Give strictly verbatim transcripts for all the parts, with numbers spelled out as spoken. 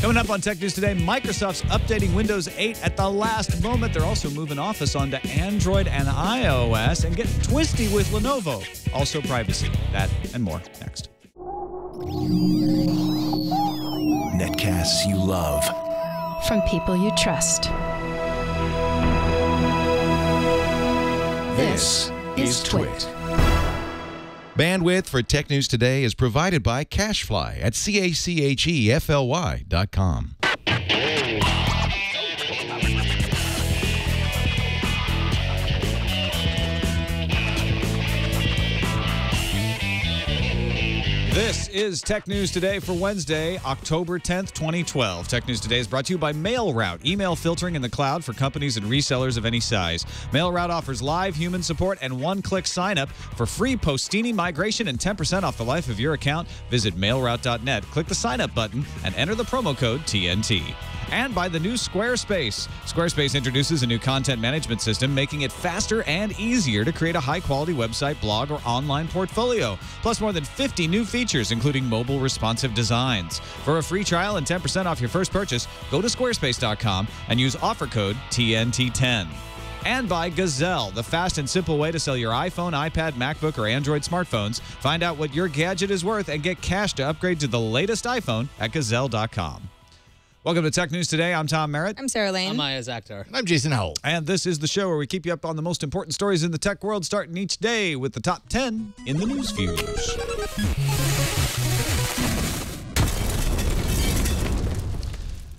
Coming up on Tech News Today, Microsoft's updating Windows eight at the last moment. They're also moving Office onto Android and iOS, and getting twisty with Lenovo. Also privacy. That and more next. Netcasts you love. From people you trust. This is Twit. Bandwidth for Tech News Today is provided by Cashfly at C A C H E F L Y dot com. This is Tech News Today for Wednesday, October tenth, twenty twelve. Tech News Today is brought to you by MailRoute, email filtering in the cloud for companies and resellers of any size. MailRoute offers live human support and one-click sign-up for free Postini migration and ten percent off the life of your account. Visit MailRoute dot net, click the sign-up button, and enter the promo code T N T. And by the new Squarespace. Squarespace introduces a new content management system, making it faster and easier to create a high-quality website, blog, or online portfolio. Plus more than fifty new features, including mobile responsive designs. For a free trial and ten percent off your first purchase, go to squarespace dot com and use offer code T N T ten. And by Gazelle, the fast and simple way to sell your iPhone, iPad, MacBook, or Android smartphones. Find out what your gadget is worth and get cash to upgrade to the latest iPhone at gazelle dot com. Welcome to Tech News Today. I'm Tom Merritt. I'm Sarah Lane. I'm Maya Zakhtar. And I'm Jason Howell. And this is the show where we keep you up on the most important stories in the tech world, starting each day with the top ten in the news views.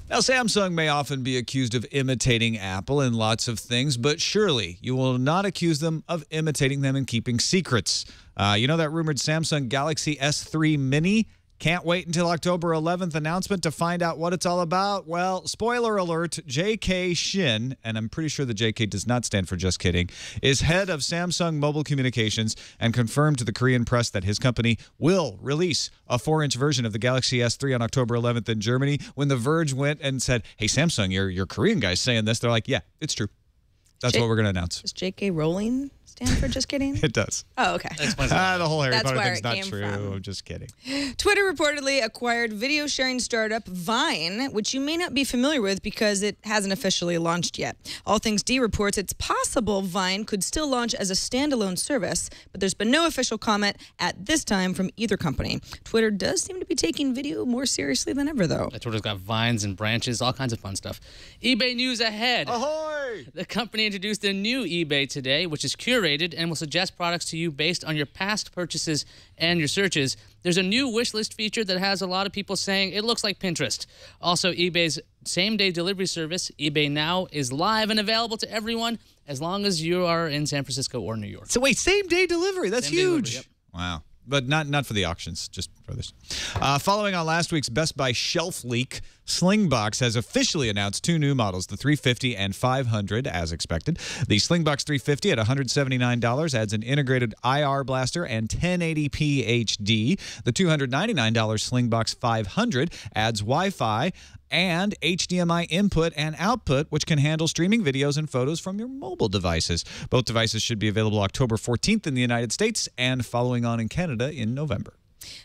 Now, Samsung may often be accused of imitating Apple in lots of things, but surely you will not accuse them of imitating them and keeping secrets. Uh, you know that rumored Samsung Galaxy S three Mini? Can't wait until October eleventh announcement to find out what it's all about? Well, spoiler alert, J K Shin, and I'm pretty sure the J K does not stand for just kidding, is head of Samsung Mobile Communications and confirmed to the Korean press that his company will release a four inch version of the Galaxy S three on October eleventh in Germany. When The Verge went and said, hey, Samsung, your, your Korean guy's saying this, they're like, yeah, it's true. That's J what we're going to announce. Is J K Rowling stand for just kidding? It does. Oh, okay. Ah, the whole Harry That's Potter thing's not true. From. I'm just kidding. Twitter reportedly acquired video sharing startup Vine, which you may not be familiar with because it hasn't officially launched yet. All Things D reports it's possible Vine could still launch as a standalone service, but there's been no official comment at this time from either company. Twitter does seem to be taking video more seriously than ever, though. Yeah, Twitter's got vines and branches, all kinds of fun stuff. eBay news ahead. Ahoy! The company introduced a new eBay today, which is curated and will suggest products to you based on your past purchases and your searches. There's a new wish list feature that has a lot of people saying it looks like Pinterest. Also, eBay's same-day delivery service, eBay Now, is live and available to everyone as long as you are in San Francisco or New York. So wait, same-day delivery. That's huge. Delivery, yep. Wow. But not, not for the auctions, just for this. Uh, following on last week's Best Buy shelf leak, Slingbox has officially announced two new models, the three fifty and five hundred, as expected. The Slingbox three fifty at one hundred seventy-nine dollars adds an integrated I R blaster and ten eighty p H D. The two hundred ninety-nine dollar Slingbox five hundred adds Wi-Fi and H D M I input and output, which can handle streaming videos and photos from your mobile devices. Both devices should be available October fourteenth in the United States and following on in Canada in November.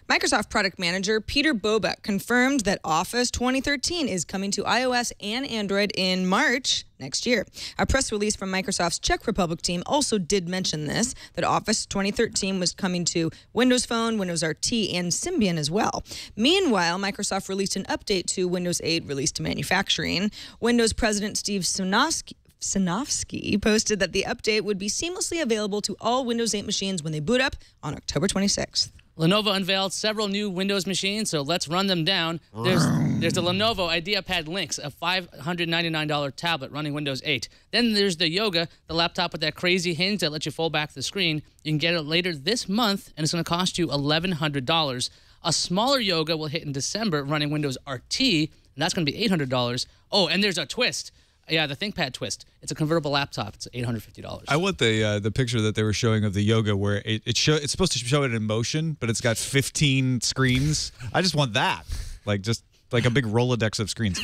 Microsoft product manager Peter Bobek confirmed that Office twenty thirteen is coming to iOS and Android in March next year. A press release from Microsoft's Czech Republic team also did mention this, that Office twenty thirteen was coming to Windows Phone, Windows R T, and Symbian as well. Meanwhile, Microsoft released an update to Windows eight released to manufacturing. Windows President Steve Sinofsky Sinofsky posted that the update would be seamlessly available to all Windows eight machines when they boot up on October twenty-sixth. Lenovo unveiled several new Windows machines, so let's run them down. There's, there's the Lenovo IdeaPad Lynx, a five hundred ninety-nine dollar tablet running Windows eight. Then there's the Yoga, the laptop with that crazy hinge that lets you fold back the screen. You can get it later this month, and it's going to cost you eleven hundred dollars. A smaller Yoga will hit in December running Windows R T, and that's going to be eight hundred dollars. Oh, and there's a Twist. Yeah, the ThinkPad Twist. It's a convertible laptop. It's eight hundred fifty dollars. I want the uh, the picture that they were showing of the Yoga where it, it show, it's supposed to show it in motion, but it's got fifteen screens. I just want that. Like, just... like a big Rolodex of screens.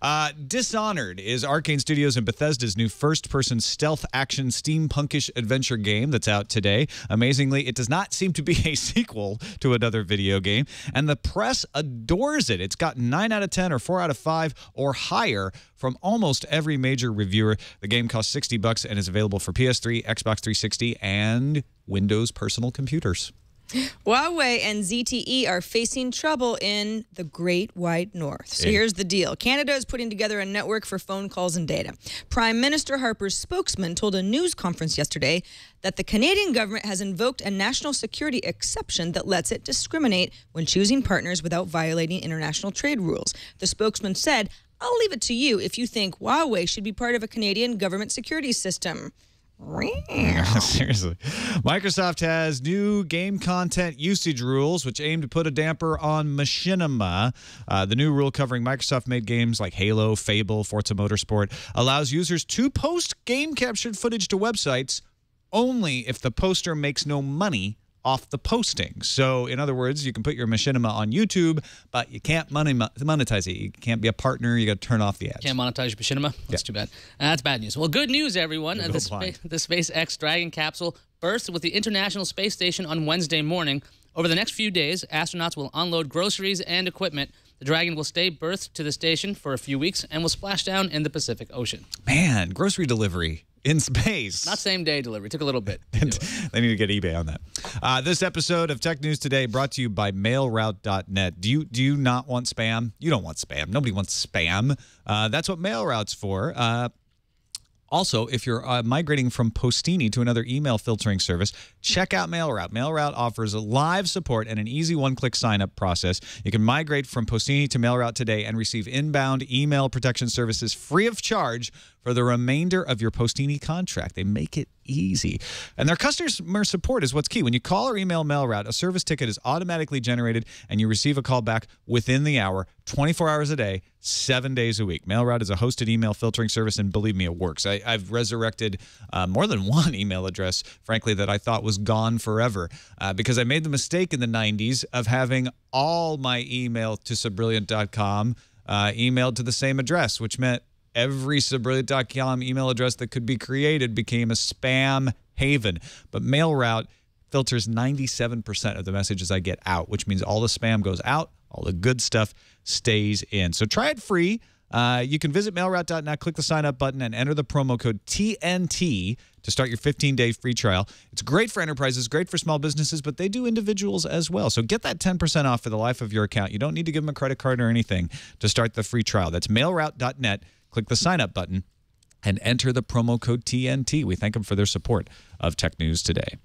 uh, Dishonored is Arcane Studios and Bethesda's new first-person stealth action steampunkish adventure game that's out today. Amazingly, it does not seem to be a sequel to another video game, and the press adores it. It's got nine out of ten or four out of five or higher from almost every major reviewer. The game costs sixty bucks and is available for P S three, Xbox three sixty, and Windows personal computers. Huawei and Z T E are facing trouble in the Great White North. So here's the deal. Canada is putting together a network for phone calls and data. Prime Minister Harper's spokesman told a news conference yesterday that the Canadian government has invoked a national security exception that lets it discriminate when choosing partners without violating international trade rules. The spokesman said, "I'll leave it to you if you think Huawei should be part of a Canadian government security system." Seriously. Microsoft has new game content usage rules, which aim to put a damper on machinima. Uh, the new rule covering Microsoft-made games like Halo, Fable, Forza Motorsport allows users to post game-captured footage to websites only if the poster makes no money off the posting. So, in other words, you can put your machinima on YouTube, but you can't money monetize it. You can't be a partner. You got to turn off the ads. Can't monetize your machinima? That's yeah. too bad. That's bad news. Well, good news, everyone. Uh, the, spa the SpaceX Dragon capsule bursts with the International Space Station on Wednesday morning. Over the next few days, astronauts will unload groceries and equipment. The Dragon will stay berthed to the station for a few weeks and will splash down in the Pacific Ocean. Man, grocery delivery. In space. Not same-day delivery. It took a little bit. They need to get eBay on that. Uh, this episode of Tech News Today brought to you by MailRoute dot net. Do you, do you not want spam? You don't want spam. Nobody wants spam. Uh, that's what MailRoute's for. Uh, also, if you're uh, migrating from Postini to another email filtering service, check out MailRoute. MailRoute offers a live support and an easy one-click sign-up process. You can migrate from Postini to MailRoute today and receive inbound email protection services free of charge for the remainder of your Postini contract. They make it easy. And their customer support is what's key. When you call or email MailRoute, a service ticket is automatically generated, and you receive a call back within the hour, twenty-four hours a day, seven days a week. MailRoute is a hosted email filtering service, and believe me, it works. I, I've resurrected uh, more than one email address, frankly, that I thought was gone forever uh, because I made the mistake in the nineties of having all my email to Subrilliant dot com uh, emailed to the same address, which meant every Subrilliant dot com email address that could be created became a spam haven. But MailRoute filters ninety-seven percent of the messages I get out, which means all the spam goes out, all the good stuff stays in. So try it free. Uh, you can visit MailRoute dot net, click the sign-up button, and enter the promo code T N T to start your fifteen-day free trial. It's great for enterprises, great for small businesses, but they do individuals as well. So get that ten percent off for the life of your account. You don't need to give them a credit card or anything to start the free trial. That's MailRoute dot net. Click the sign-up button and enter the promo code T N T. We thank them for their support of Tech News Today.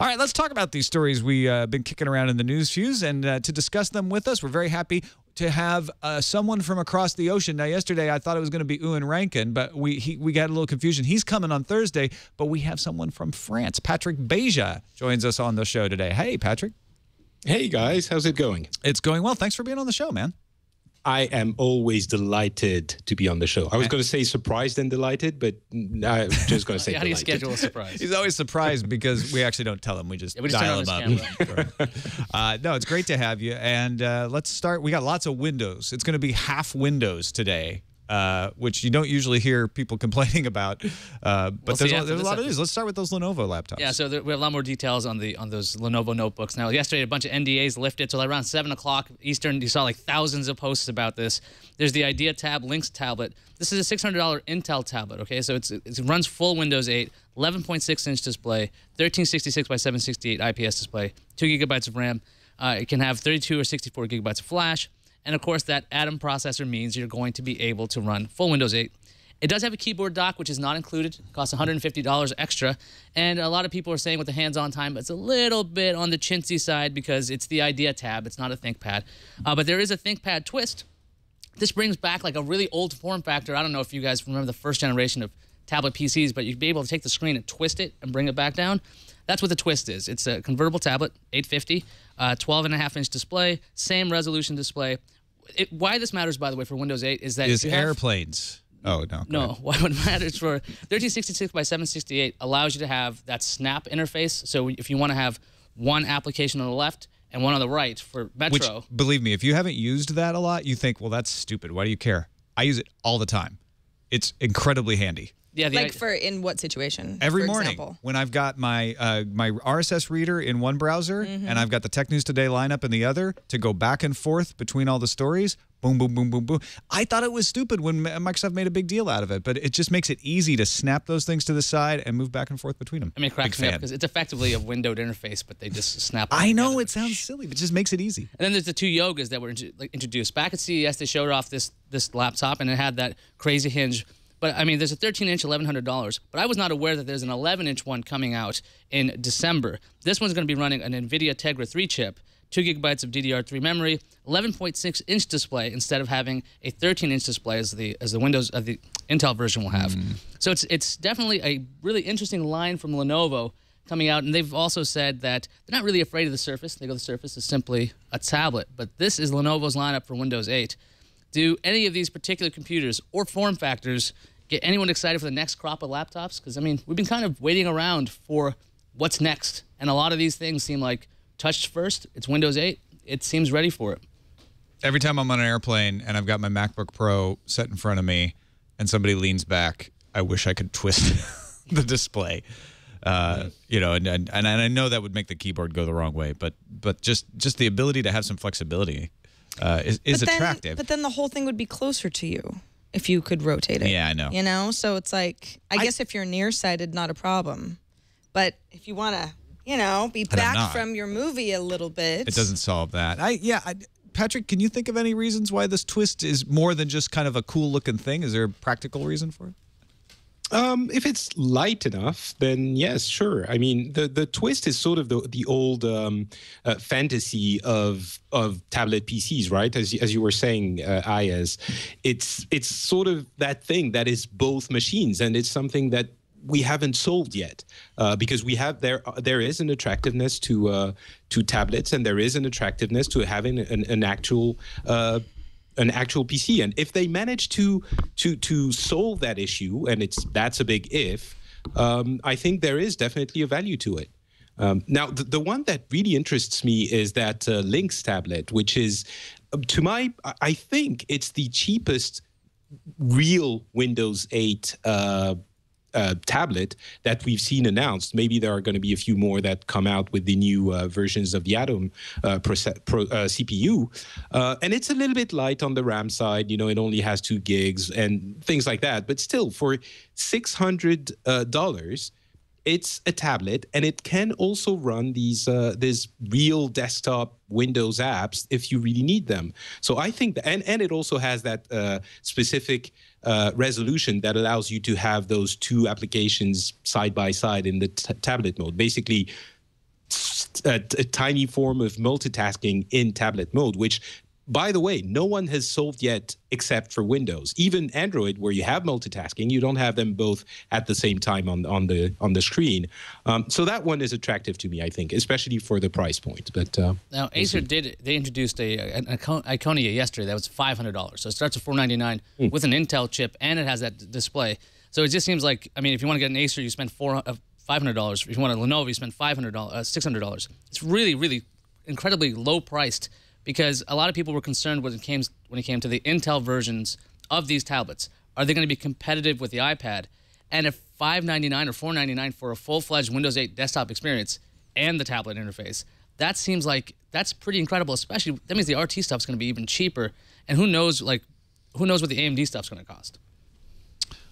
All right, let's talk about these stories we've uh, been kicking around in the news fuse. And uh, to discuss them with us, we're very happy to have uh, someone from across the ocean. Now, yesterday I thought it was going to be Ewan Rankin, but we he, we got a little confusion. He's coming on Thursday, but we have someone from France. Patrick Beja joins us on the show today. Hey, Patrick. Hey, guys. How's it going? It's going well. Thanks for being on the show, man. I am always delighted to be on the show. I was going to say surprised and delighted, but I'm just going to say How do you delighted. schedule a surprise? He's always surprised because we actually don't tell him. We just, yeah, we just dial him up. uh, no, it's great to have you. And uh, let's start. We got lots of windows. It's going to be half windows today, uh, which you don't usually hear people complaining about. Uh, but we'll there's, a, there's a lot of news. Let's start with those Lenovo laptops. Yeah, so there, we have a lot more details on the on those Lenovo notebooks. Now, yesterday, a bunch of N D As lifted. So around seven o'clock Eastern, you saw like thousands of posts about this. There's the IdeaPad Lynx tablet. This is a six hundred dollar Intel tablet, okay? So it's, it runs full Windows eight, eleven point six inch display, thirteen sixty-six by seven sixty-eight I P S display, two gigabytes of RAM. Uh, it can have thirty-two or sixty-four gigabytes of flash. And, of course, that Atom processor means you're going to be able to run full Windows eight. It does have a keyboard dock, which is not included. It costs one hundred fifty dollars extra. And a lot of people are saying with the hands-on time, it's a little bit on the chintzy side because it's the Idea tab. It's not a ThinkPad. Uh, but there is a ThinkPad Twist. This brings back, like, a really old form factor. I don't know if you guys remember the first generation of tablet P Cs, but you'd be able to take the screen and twist it and bring it back down. That's what the Twist is. It's a convertible tablet, eight fifty, uh, twelve and a half inch display, same resolution display. It, why this matters, by the way, for Windows eight is that... Is airplanes. Have, oh, no. No. Ahead. Why it matters for thirteen sixty-six by seven sixty-eight allows you to have that snap interface. So if you want to have one application on the left and one on the right for Metro. Which, believe me, if you haven't used that a lot, you think, well, that's stupid. Why do you care? I use it all the time. It's incredibly handy. Yeah, like for in what situation? Every morning example? When I've got my uh, my R S S reader in one browser mm-hmm. and I've got the Tech News Today lineup in the other to go back and forth between all the stories, boom, boom, boom, boom, boom. I thought it was stupid when Microsoft made a big deal out of it, but it just makes it easy to snap those things to the side and move back and forth between them. I mean, it cracks me up because it's effectively a windowed interface, but they just snap it I know, together. It sounds silly, but it just makes it easy. And then there's the two Yogas that were like, introduced. Back at C E S, they showed off this, this laptop, and it had that crazy hinge. But, I mean, there's a thirteen inch, eleven hundred dollars. But I was not aware that there's an eleven inch one coming out in December. This one's going to be running an NVIDIA Tegra three chip, two gigabytes of D D R three memory, eleven point six inch display instead of having a thirteen inch display as the as the Windows uh, the Intel version will have. Mm. So it's it's definitely a really interesting line from Lenovo coming out. And they've also said that they're not really afraid of the Surface. They go, the Surface is simply a tablet. But this is Lenovo's lineup for Windows eight. Do any of these particular computers or form factors get anyone excited for the next crop of laptops? Because, I mean, we've been kind of waiting around for what's next. And a lot of these things seem like touched first. It's Windows eight. It seems ready for it. Every time I'm on an airplane and I've got my MacBook Pro set in front of me and somebody leans back, I wish I could twist the display. Uh, you know, and, and, and I know that would make the keyboard go the wrong way. But, but just, just the ability to have some flexibility Uh, is, is but then, attractive. But then the whole thing would be closer to you if you could rotate it. Yeah, I know. You know? So it's like, I, I guess if you're nearsighted, not a problem. But if you want to, you know, be back from your movie a little bit. It doesn't solve that. I Yeah, I, Patrick, can you think of any reasons why this twist is more than just kind of a cool-looking thing? Is there a practical reason for it? Um, if it's light enough, then yes, sure. I mean, the, the twist is sort of the, the old um, uh, fantasy of of tablet P Cs, right? As, as you were saying, uh, Ayaz, it's, it's sort of that thing that is both machines, and it's something that we haven't solved yet uh, because we have there there is an attractiveness to uh, to tablets, and there is an attractiveness to having an, an actual uh an actual P C. And if they manage to to to solve that issue, and it's that's a big if, um, I think there is definitely a value to it. Um, now, the, the one that really interests me is that uh, Lynx tablet, which is, to my, I think it's the cheapest real Windows eight uh, uh, tablet that we've seen announced. Maybe there are going to be a few more that come out with the new uh, versions of the Atom uh, pro, pro, uh, C P U. Uh, and it's a little bit light on the RAM side. You know, it only has two gigs and things like that. But still, for six hundred dollars, it's a tablet, and it can also run these uh, these real desktop Windows apps if you really need them. So I think that, and, and it also has that uh, specific uh, resolution that allows you to have those two applications side by side in the t tablet mode. Basically, a, a tiny form of multitasking in tablet mode, which, by the way, no one has solved yet except for Windows. Even Android, where you have multitasking, you don't have them both at the same time on, on the on the screen. Um, so that one is attractive to me, I think, especially for the price point. But uh, now Acer did they introduced a an Iconia yesterday that was five hundred dollars. So it starts at four ninety-nine mm. with an Intel chip, and it has that display. So it just seems like, I mean, if you want to get an Acer, you spend four uh, five hundred dollars. If you want a Lenovo, you spend five hundred dollars, uh, six hundred dollars. It's really, really incredibly low priced, because a lot of people were concerned when it came when it came to the Intel versions of these tablets. Are they going to be competitive with the iPad? And if five ninety-nine or four ninety-nine for a full-fledged Windows eight desktop experience and the tablet interface, that seems like that's pretty incredible. Especially that means the R T stuff's going to be even cheaper. And who knows, like, who knows what the A M D stuff's going to cost?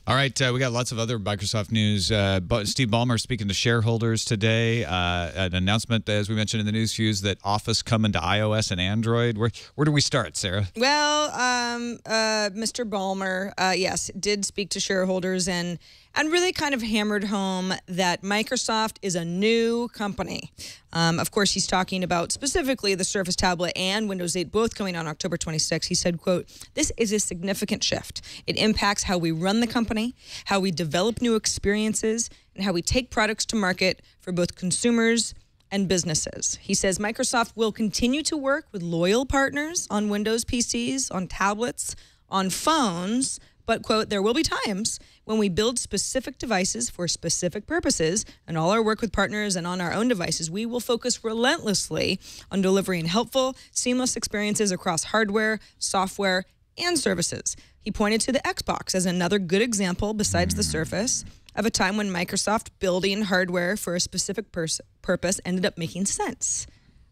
All right, uh, we got lots of other Microsoft news. Uh, Steve Ballmer speaking to shareholders today. Uh, an announcement, as we mentioned in the news fuse, that Office coming to iOS and Android. Where where do we start, Sarah? Well, um, uh, Mister Ballmer, uh, yes, did speak to shareholders and and really kind of hammered home that Microsoft is a new company. Um, of course, he's talking about specifically the Surface tablet and Windows eight, both coming on October twenty-sixth. He said, quote, "This is a significant shift. It impacts how we run the company, how we develop new experiences, and how we take products to market for both consumers and businesses." He says Microsoft will continue to work with loyal partners on Windows P Cs, on tablets, on phones, But, quote, there will be times when we build specific devices for specific purposes, and all our work with partners and on our own devices, we will focus relentlessly on delivering helpful, seamless experiences across hardware, software, and services. He pointed to the Xbox as another good example, besides the Surface, of a time when Microsoft building hardware for a specific purpose ended up making sense.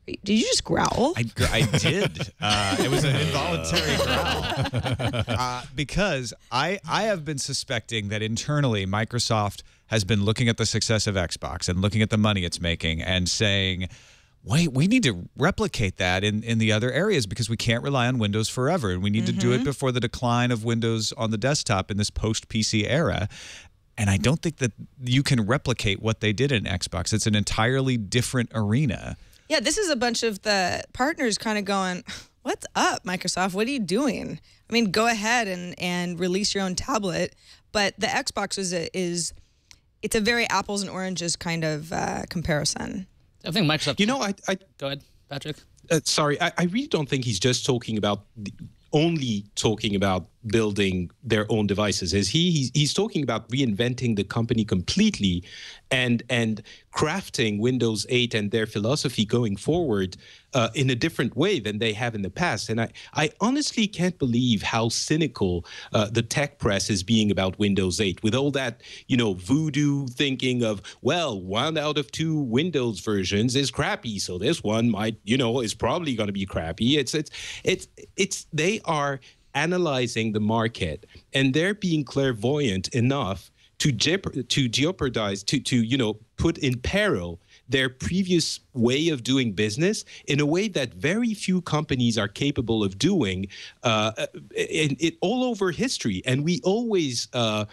Did you just growl? I, I did. Uh, it was an involuntary growl. Uh, because I, I have been suspecting that internally Microsoft has been looking at the success of Xbox and looking at the money it's making and saying, wait, we need to replicate that in, in the other areas because we can't rely on Windows forever. And we need mm-hmm. to do it before the decline of Windows on the desktop in this post-P C era. And I don't think that you can replicate what they did in Xbox. It's an entirely different arena. Yeah, this is a bunch of the partners kind of going, what's up, Microsoft? What are you doing? I mean, go ahead and, and release your own tablet. But the Xbox is, a, is it's a very apples and oranges kind of uh, comparison. I think Microsoft... You know, I... I go ahead, Patrick. Uh, sorry, I, I really don't think he's just talking about... The, only talking about building their own devices. Is he? He's, he's talking about reinventing the company completely, and and crafting Windows eight and their philosophy going forward uh, in a different way than they have in the past. And I I honestly can't believe how cynical uh, the tech press is being about Windows eight, with all that you know voodoo thinking of, well, one out of two Windows versions is crappy, so this one might you know is probably going to be crappy. It's it's it's it's they. Are analyzing the market, and they're being clairvoyant enough to jeop to jeopardize, to to you know put in peril their previous way of doing business in a way that very few companies are capable of doing, uh, in it all over history. And we always uh,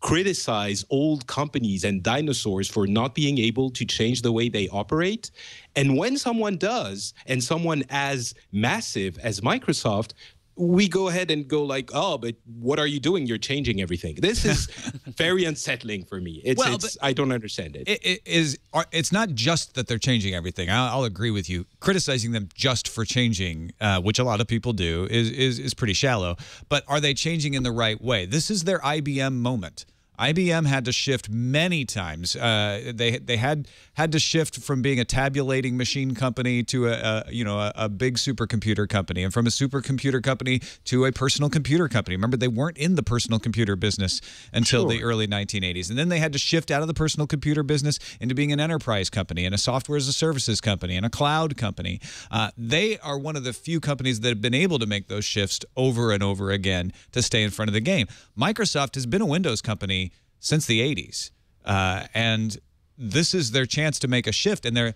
criticize old companies and dinosaurs for not being able to change the way they operate. And when someone does, and someone as massive as Microsoft, we go ahead and go like, oh, but what are you doing? You're changing everything. This is very unsettling for me. It's, well, it's I don't understand it. It, it is, it's not just that they're changing everything. I'll, I'll agree with you. Criticizing them just for changing, uh, which a lot of people do, is, is, is pretty shallow. But are they changing in the right way? This is their I B M moment. I B M had to shift many times. Uh, they they had had to shift from being a tabulating machine company to a, a you know a, a big supercomputer company, and from a supercomputer company to a personal computer company. Remember, they weren't in the personal computer business until sure. the early nineteen eighties, and then they had to shift out of the personal computer business into being an enterprise company and a software as a services company and a cloud company. Uh, they are one of the few companies that have been able to make those shifts over and over again to stay in front of the game. Microsoft has been a Windows company since the eighties, uh, and this is their chance to make a shift. And they're,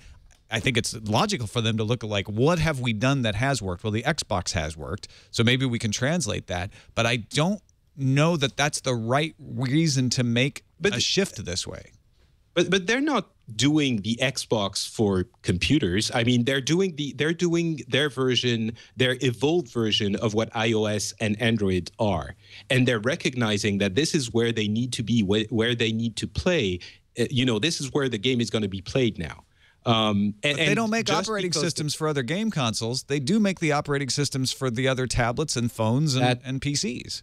I think it's logical for them to look at, like, what have we done that has worked? Well, the Xbox has worked, so maybe we can translate that. But I don't know that that's the right reason to make but, a shift this way. But but they're not doing the Xbox for computers. I mean, they're doing the they're doing their version, their evolved version of what iOS and Android are, and they're recognizing that this is where they need to be, where, where they need to play. You know, this is where the game is going to be played now. Um, and, but they don't make operating systems for other game consoles. They do make the operating systems for the other tablets and phones and, that, and P Cs.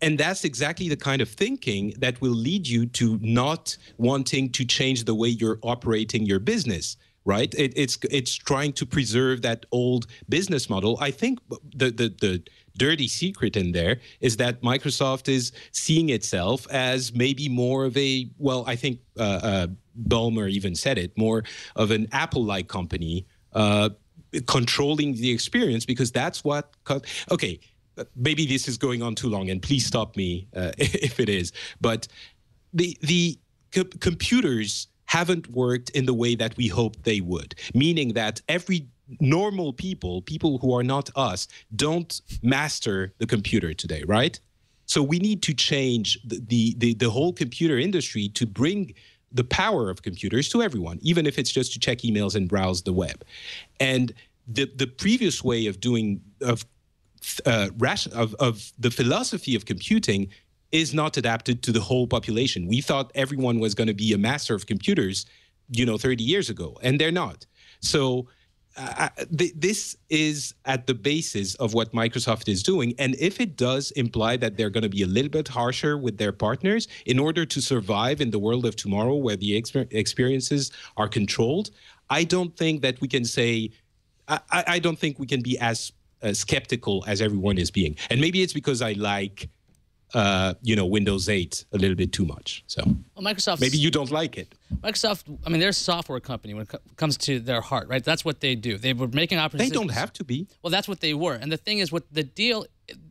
And that's exactly the kind of thinking that will lead you to not wanting to change the way you're operating your business, right? It, it's it's trying to preserve that old business model. I think the, the, the dirty secret in there is that Microsoft is seeing itself as maybe more of a, well, I think uh, uh, Ballmer even said it, more of an Apple-like company uh, controlling the experience, because that's what, okay, maybe this is going on too long, and please stop me uh, if it is. But the the co computers haven't worked in the way that we hoped they would, meaning that every normal people, people who are not us, don't master the computer today, right? So we need to change the the, the, the whole computer industry to bring the power of computers to everyone, even if it's just to check emails and browse the web. And the the previous way of doing of Uh, of, of the philosophy of computing is not adapted to the whole population. We thought everyone was going to be a master of computers, you know, thirty years ago, and they're not. So Uh, th this is at the basis of what Microsoft is doing. And if it does imply that they're going to be a little bit harsher with their partners in order to survive in the world of tomorrow where the exper experiences are controlled, I don't think that we can say, I, I don't think we can be as uh, skeptical as everyone is being. And maybe it's because I like, uh, you know, Windows eight a little bit too much. So well, Microsoft, maybe you don't like it. Microsoft, I mean, they're a software company when it comes to their heart, right? That's what they do. They were making operations. They don't have to be. Well, that's what they were. And the thing is, what the deal,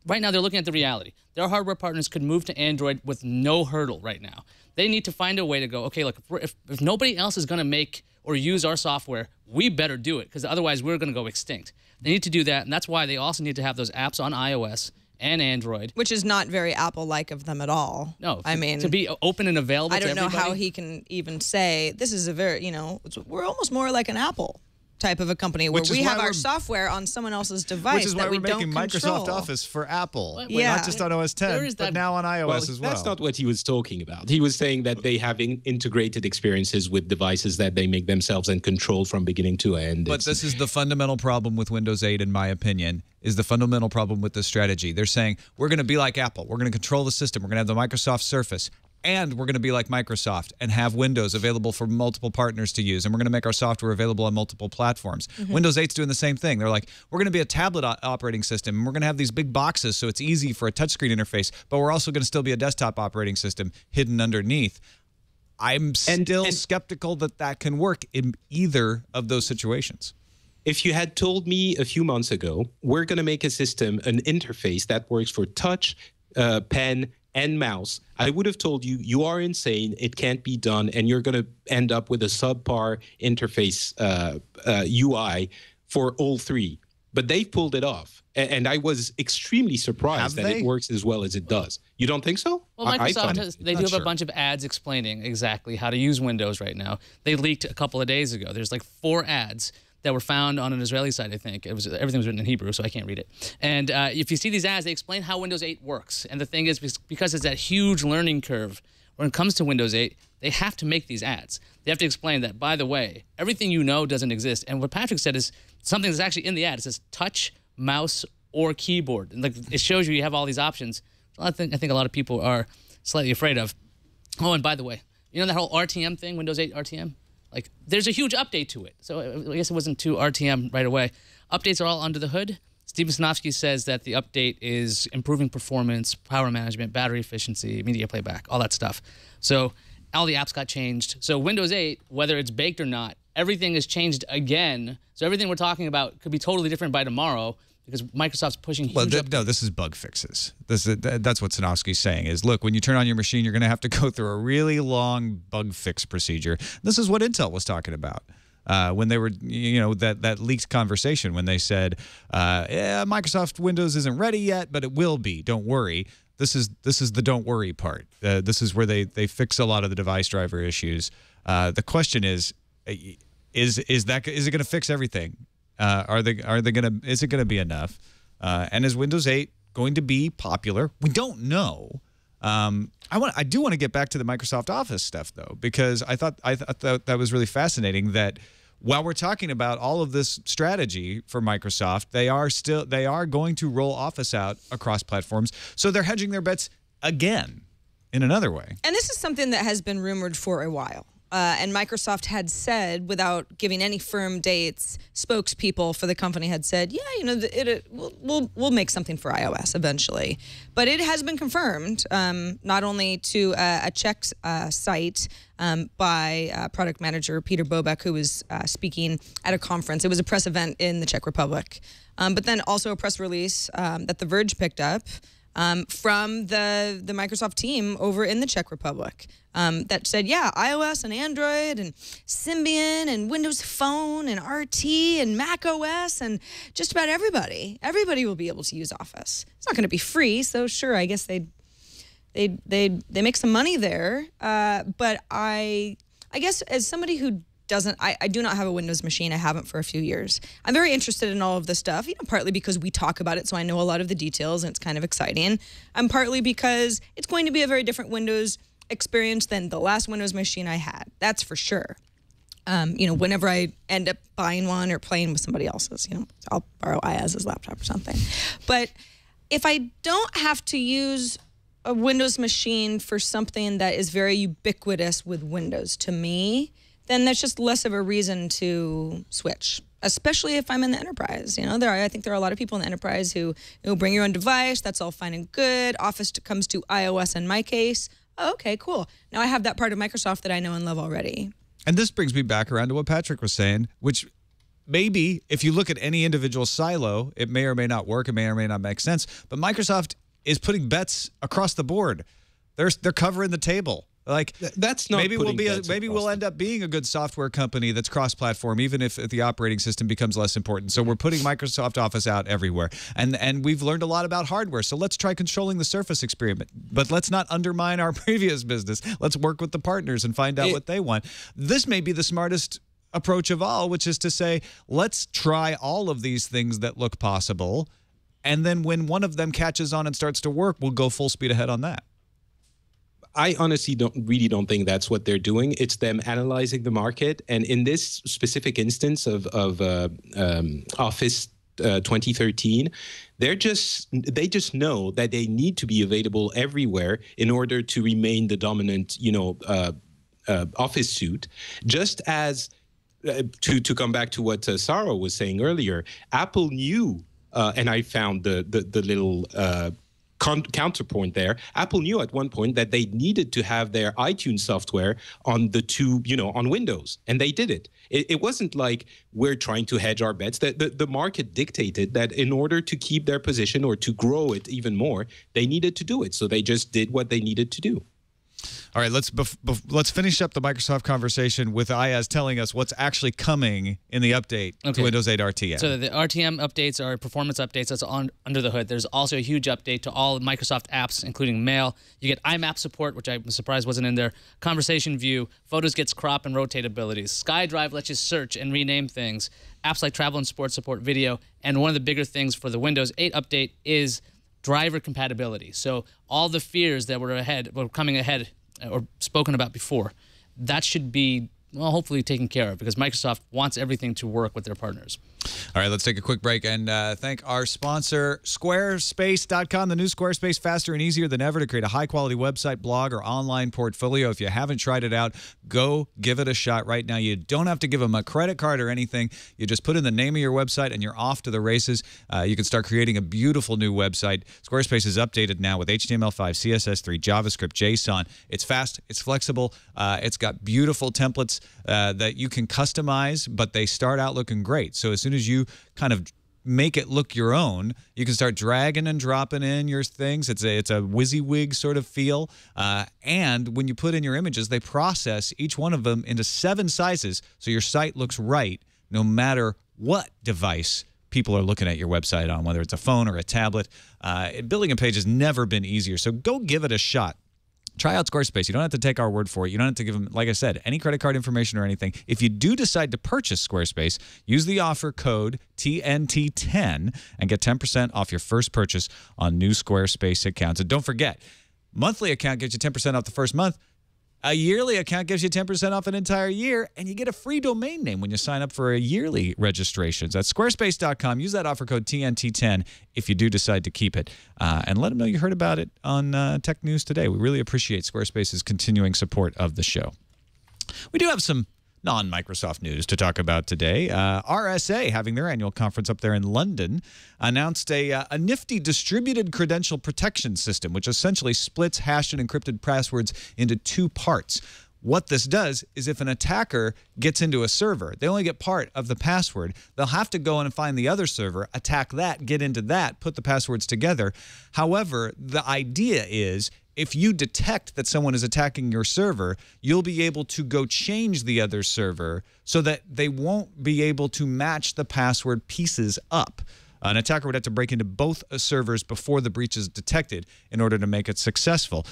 right now they're looking at the reality. Their hardware partners could move to Android with no hurdle right now. They need to find a way to go, okay, look, if, we're, if, if nobody else is going to make or use our software, we better do it because otherwise we're going to go extinct. They need to do that, and that's why they also need to have those apps on iOS and Android, which is not very Apple-like of them at all. No, I mean to be open and available. I don't know how he can even say this is a very, you know, we're almost more like an Apple type of a company where we have our software on someone else's device, which is why we're making Microsoft Office for Apple, yeah, not just on O S ten, but now on iOS as well. That's not what he was talking about. He was saying that they have in integrated experiences with devices that they make themselves and control from beginning to end. But this is the fundamental problem with Windows eight, in my opinion. Is the fundamental problem with this strategy. They're saying, we're going to be like Apple. We're going to control the system. We're going to have the Microsoft Surface. And we're going to be like Microsoft and have Windows available for multiple partners to use. And we're going to make our software available on multiple platforms. Mm-hmm. Windows eight's doing the same thing. They're like, we're going to be a tablet operating system. And we're going to have these big boxes so it's easy for a touchscreen interface. But we're also going to still be a desktop operating system hidden underneath. I'm still and, and skeptical that that can work in either of those situations. If you had told me a few months ago, we're going to make a system, an interface that works for touch, uh, pen, and mouse, I would have told you, you are insane, it can't be done, and you're going to end up with a subpar interface uh, uh, U I for all three. But they've pulled it off, and, and I was extremely surprised that it works as well as it does. You don't think so? Well, Microsoft, has, they do have a bunch of ads explaining exactly how to use Windows right now. They leaked a couple of days ago. There's like four ads that were found on an Israeli site, I think. It was, everything was written in Hebrew, so I can't read it. And uh, if you see these ads, they explain how Windows eight works. And the thing is, because it's that huge learning curve, when it comes to Windows eight, they have to make these ads. They have to explain that, by the way, everything you know doesn't exist. And what Patrick said is something that's actually in the ad. It says touch, mouse, or keyboard. And like, it shows you you have all these options. I think, I think a lot of people are slightly afraid of. Oh, and by the way, you know that whole R T M thing, Windows eight R T M? Like, there's a huge update to it. So I guess it wasn't to R T M right away. Updates are all under the hood. Steven Sanofsky says that the update is improving performance, power management, battery efficiency, media playback, all that stuff. So all the apps got changed. So Windows eight, whether it's baked or not, everything is changed again. So everything we're talking about could be totally different by tomorrow because Microsoft's pushing huge well, th updates. No, this is bug fixes. This is, that's what Sanofsky's saying is, look, when you turn on your machine, you're going to have to go through a really long bug fix procedure. This is what Intel was talking about uh, when they were, you know, that, that leaked conversation when they said, uh, yeah, Microsoft Windows isn't ready yet, but it will be. Don't worry. This is, this is the don't worry part. Uh, this is where they, they fix a lot of the device driver issues. Uh, the question is, is, is, that, is it going to fix everything? Uh, are they are they gonna is it gonna be enough? Uh, and is Windows eight going to be popular? We don't know. Um, I want I do want to get back to the Microsoft Office stuff though, because I thought I, th I thought that was really fascinating that while we're talking about all of this strategy for Microsoft, they are still they are going to roll Office out across platforms. So they're hedging their bets again in another way. And this is something that has been rumored for a while. Uh, and Microsoft had said, without giving any firm dates, spokespeople for the company had said, yeah, you know, it, it, we'll, we'll, we'll make something for iOS eventually. But it has been confirmed, um, not only to uh, a Czech uh, site um, by uh, product manager Peter Bobek, who was uh, speaking at a conference. It was a press event in the Czech Republic. Um, but then also a press release um, that The Verge picked up Um, from the, the Microsoft team over in the Czech Republic um, that said, yeah, iOS and Android and Symbian and Windows Phone and R T and macOS and just about everybody. Everybody will be able to use Office. It's not going to be free, so sure, I guess they'd, they'd, they'd, they make some money there. Uh, but I, I guess as somebody who doesn't, I, I do not have a Windows machine. I haven't for a few years. I'm very interested in all of this stuff, you know, partly because we talk about it, so I know a lot of the details, and it's kind of exciting. And partly because it's going to be a very different Windows experience than the last Windows machine I had. That's for sure. um, you know, whenever I end up buying one or playing with somebody else's, you know, I'll borrow Ayaz's laptop or something. But if I don't have to use a Windows machine for something that is very ubiquitous with Windows, to me, then that's just less of a reason to switch, especially if I'm in the enterprise. You know, there are, I think there are a lot of people in the enterprise who, who bring your own device. That's all fine and good. Office comes to iOS in my case. Oh, okay, cool. Now I have that part of Microsoft that I know and love already. And this brings me back around to what Patrick was saying, which maybe if you look at any individual silo, it may or may not work. It may or may not make sense. But Microsoft is putting bets across the board. They're, they're covering the table. Like that's not maybe we'll be a, maybe we'll end up being a good software company that's cross-platform, even if the operating system becomes less important. So we're putting Microsoft Office out everywhere, and and we've learned a lot about hardware. So let's try controlling the Surface experiment, but let's not undermine our previous business. Let's work with the partners and find out it, what they want. This may be the smartest approach of all, which is to say, let's try all of these things that look possible, and then when one of them catches on and starts to work, we'll go full speed ahead on that. I honestly don't really don't think that's what they're doing. It's them analyzing the market. And in this specific instance of, of uh, um, Office uh, twenty thirteen, they're just they just know that they need to be available everywhere in order to remain the dominant, you know, uh, uh, office suite, just as uh, to, to come back to what uh, Sarah was saying earlier, Apple knew, uh, and I found the, the, the little uh counterpoint there. Apple knew at one point that they needed to have their iTunes software on the two, you know, on Windows, and they did it. It, it wasn't like we're trying to hedge our bets. The, the, the market dictated that in order to keep their position or to grow it even more, they needed to do it. So they just did what they needed to do. All right, let's bef bef let's finish up the Microsoft conversation with Ayaz telling us what's actually coming in the update okay. to Windows eight R T M. So the R T M updates are performance updates. That's on under the hood. There's also a huge update to all Microsoft apps, including Mail. You get I map support, which I'm surprised wasn't in there. Conversation view, photos gets crop and rotate abilities. SkyDrive lets you search and rename things. Apps like travel and sports support video. And one of the bigger things for the Windows eight update is driver compatibility. So all the fears that were ahead, were coming ahead or spoken about before, that should be, well, hopefully taken care of because Microsoft wants everything to work with their partners. All right, let's take a quick break and uh, thank our sponsor, Squarespace dot com. The new Squarespace, faster and easier than ever to create a high-quality website, blog, or online portfolio. If you haven't tried it out, go give it a shot right now. You don't have to give them a credit card or anything. You just put in the name of your website, and you're off to the races. Uh, you can start creating a beautiful new website. Squarespace is updated now with H T M L five, C S S three, JavaScript, JSON. It's fast. It's flexible. Uh, it's got beautiful templates uh, that you can customize, but they start out looking great. So as soon as you kind of make it look your own, you can start dragging and dropping in your things. It's a, it's a WYSIWYG sort of feel. Uh, and when you put in your images, they process each one of them into seven sizes so your site looks right no matter what device people are looking at your website on, whether it's a phone or a tablet. Uh, building a page has never been easier, so go give it a shot. Try out Squarespace. You don't have to take our word for it. You don't have to give them, like I said, any credit card information or anything. If you do decide to purchase Squarespace, use the offer code T N T ten and get ten percent off your first purchase on new Squarespace accounts. And don't forget, monthly account gives you ten percent off the first month. A yearly account gives you ten percent off an entire year, and you get a free domain name when you sign up for a yearly registrations. That's squarespace dot com. Use that offer code T N T ten if you do decide to keep it. Uh, and let them know you heard about it on uh, Tech News Today. We really appreciate Squarespace's continuing support of the show. We do have some non-Microsoft news to talk about today. Uh, R S A, having their annual conference up there in London, announced a, uh, a nifty distributed credential protection system, which essentially splits hashed and encrypted passwords into two parts. What this does is if an attacker gets into a server, they only get part of the password. They'll have to go and find the other server, attack that, get into that, put the passwords together. However, the idea is if you detect that someone is attacking your server, you'll be able to go change the other server so that they won't be able to match the password pieces up. An attacker would have to break into both servers before the breach is detected in order to make it successful.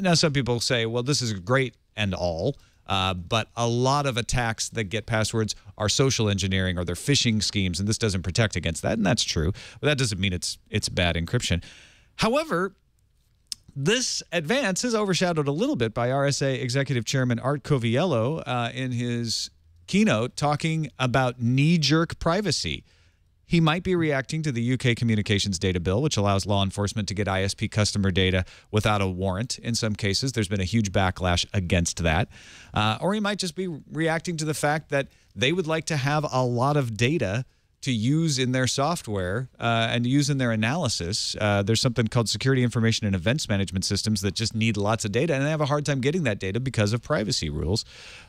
Now, some people say, well, this is great and all, uh, but a lot of attacks that get passwords are social engineering or they're phishing schemes, and this doesn't protect against that, and that's true. But that doesn't mean it's, it's bad encryption. However, this advance is overshadowed a little bit by R S A Executive Chairman Art Coviello uh, in his keynote talking about knee-jerk privacy. He might be reacting to the U K Communications Data Bill, which allows law enforcement to get I S P customer data without a warrant. In some cases, there's been a huge backlash against that. Uh, or he might just be reacting to the fact that they would like to have a lot of data to use in their software uh, and use in their analysis. Uh, there's something called security information and events management systems that just need lots of data, and they have a hard time getting that data because of privacy rules.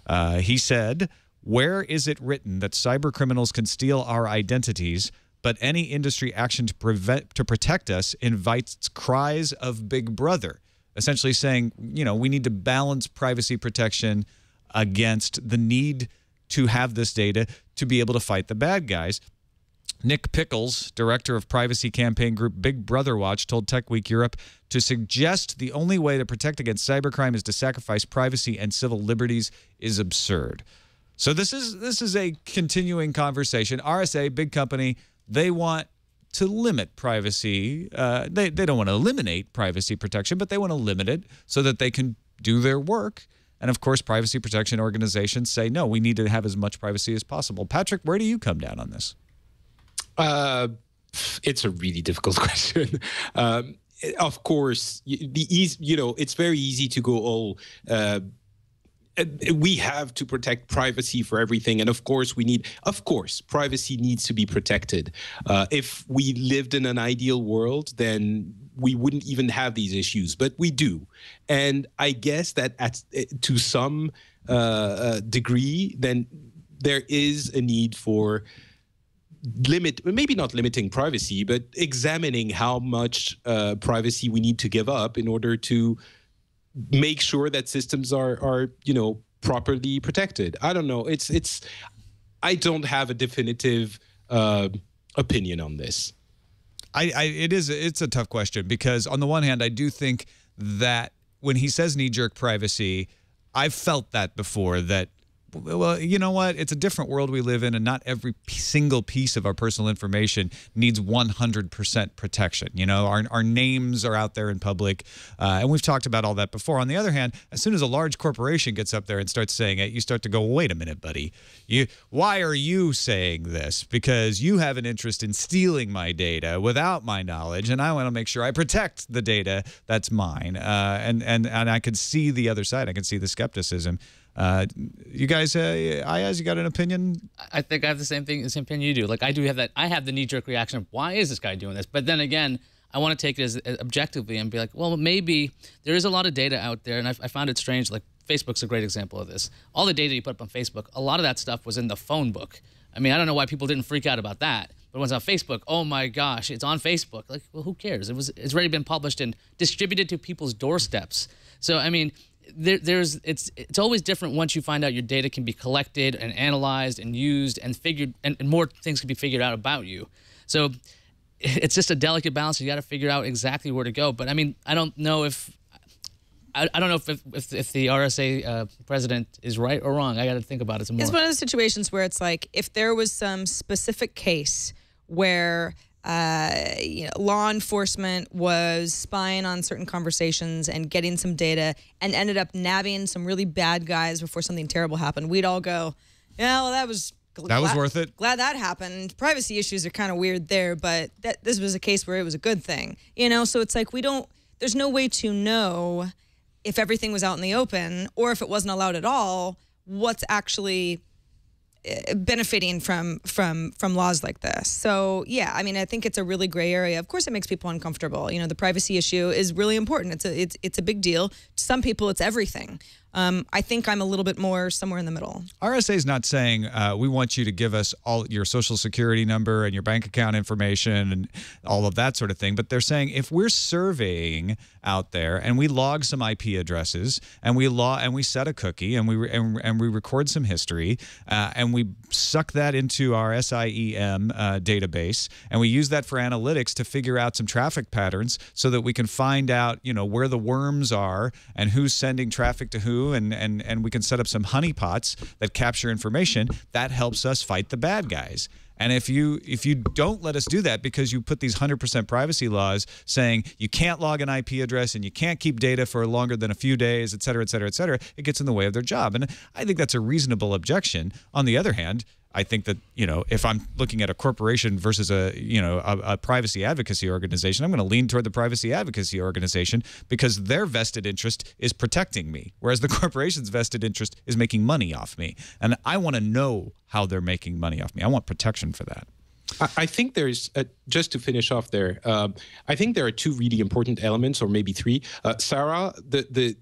Uh, he said, "Where is it written that cyber criminals can steal our identities, but any industry action to prevent to protect us invites cries of Big Brother?" Essentially saying, you know, we need to balance privacy protection against the need to have this data to be able to fight the bad guys. Nick Pickles, director of privacy campaign group Big Brother Watch, told Tech Week Europe to suggest the only way to protect against cybercrime is to sacrifice privacy and civil liberties is absurd. So this is this is a continuing conversation. R S A, big company, they want to limit privacy. Uh, they, they don't want to eliminate privacy protection, but they want to limit it so that they can do their work. And, of course, privacy protection organizations say, no, we need to have as much privacy as possible. Patrick, where do you come down on this? Uh, it's a really difficult question. um, of course, the easy, you know, it's very easy to go all... Uh, we have to protect privacy for everything. And of course, we need, of course, privacy needs to be protected. Uh, if we lived in an ideal world, then we wouldn't even have these issues, but we do. And I guess that at, to some uh, uh, degree, then there is a need for limit, maybe not limiting privacy, but examining how much uh, privacy we need to give up in order to make sure that systems are, are, you know, properly protected. I don't know. It's, it's, I don't have a definitive uh, opinion on this. I, I, it is, it's a tough question because on the one hand, I do think that when he says knee-jerk privacy, I've felt that before that, well, you know what? It's a different world we live in, and not every single piece of our personal information needs one hundred percent protection. You know, our, our names are out there in public, uh, and we've talked about all that before. On the other hand, as soon as a large corporation gets up there and starts saying it, you start to go, wait a minute, buddy. You, why are you saying this? Because you have an interest in stealing my data without my knowledge, and I want to make sure I protect the data that's mine. Uh, and, and, and I could see the other side. I could see the skepticism. Uh, you guys, uh, Ayaz, you got an opinion? I think I have the same thing, the same opinion you do. Like I do have that. I have the knee-jerk reaction of why is this guy doing this? But then again, I want to take it as, as objectively and be like, well, maybe there is a lot of data out there, and I, I found it strange. Like Facebook's a great example of this. All the data you put up on Facebook, a lot of that stuff was in the phone book. I mean, I don't know why people didn't freak out about that. But when it's on Facebook, oh my gosh, it's on Facebook. Like, well, who cares? It was, it's already been published and distributed to people's doorsteps. So I mean. There, there's it's it's always different once you find out your data can be collected and analyzed and used and figured and, and more things can be figured out about you. So it's just a delicate balance. You got to figure out exactly where to go. But I mean, I don't know if I, I don't know if if, if the R S A uh, president is right or wrong. I got to think about it some more. It's one of those situations where it's like if there was some specific case where. Uh, you know, law enforcement was spying on certain conversations and getting some data and ended up nabbing some really bad guys before something terrible happened. We'd all go, yeah, well, that was glad, that was worth it. Glad that happened. Privacy issues are kind of weird there, but that this was a case where it was a good thing, you know. So it's like we don't. There's no way to know if everything was out in the open or if it wasn't allowed at all. What's actually benefiting from from from laws like this. So yeah, I mean, I think it's a really gray area. Of course, it makes people uncomfortable. You know, the privacy issue is really important. It's a it's it's a big deal. To some people, it's everything. Um, I think I'm a little bit more somewhere in the middle. R S A is not saying uh, we want you to give us all your social security number and your bank account information and all of that sort of thing. But they're saying if we're surveying out there and we log some I P addresses and we law and we set a cookie and we re and, and we record some history uh, and we suck that into our S I E M uh, database and we use that for analytics to figure out some traffic patterns so that we can find out, you know, where the worms are and who's sending traffic to who. And, and, and we can set up some honeypots that capture information. That helps us fight the bad guys. And if you if you don't let us do that because you put these one hundred percent privacy laws saying you can't log an I P address and you can't keep data for longer than a few days, et cetera, et cetera, et cetera, it gets in the way of their job. And I think that's a reasonable objection. On the other hand, I think that, you know, if I'm looking at a corporation versus a, you know, a, a privacy advocacy organization, I'm going to lean toward the privacy advocacy organization because their vested interest is protecting me, whereas the corporation's vested interest is making money off me. And I want to know how they're making money off me. I want protection for that. I think there's, uh, just to finish off there, um, I think there are two really important elements, or maybe three. Uh, Sarah, the the...